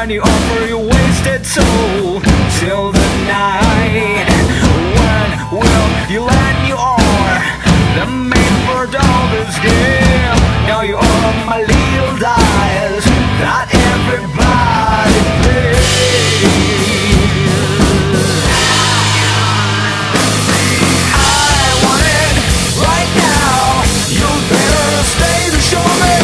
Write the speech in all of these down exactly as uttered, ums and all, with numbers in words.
when you offer your wasted soul. Till the night when will you let me or the main bird of this game? Now you are my little dice that everybody plays. I want it right now. You better stay to show me.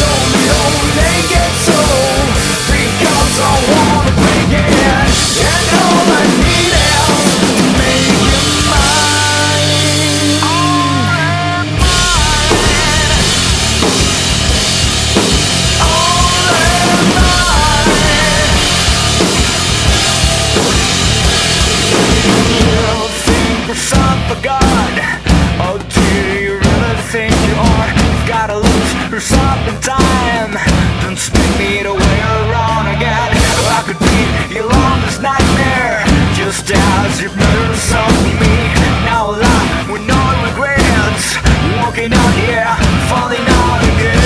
You're the only get sold, because I wanna play again. And all I need is to make you mine. All I'm mine. All I'm mine. You think you're some forgot. Oh dear, you really think you are. You've gotta lose yourself in time. Don't spin me the way around again. I could be your longest nightmare, just as you've never saw me. Now alive with no regrets, walking out here, falling out again.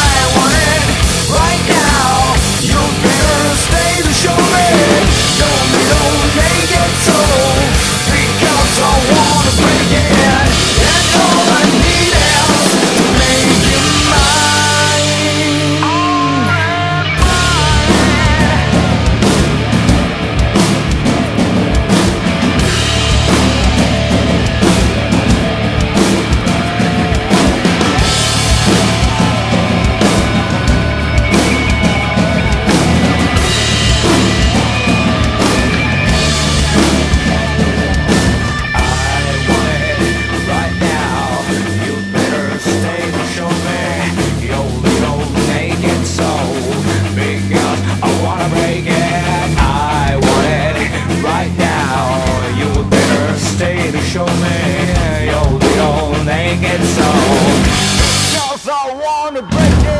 I want it right now. You better stay to show me. Don't be don't make it so, because I wanna play again. And all I need is to make you mine. All I'm I want it right now. You better stay to show me. You'll be old naked soul, because I wanna break it. I want it right now. You better stay to show me. You'll be old naked soul, because I wanna break it.